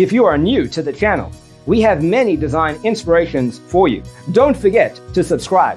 If you are new to the channel, we have many design inspirations for you. Don't forget to subscribe.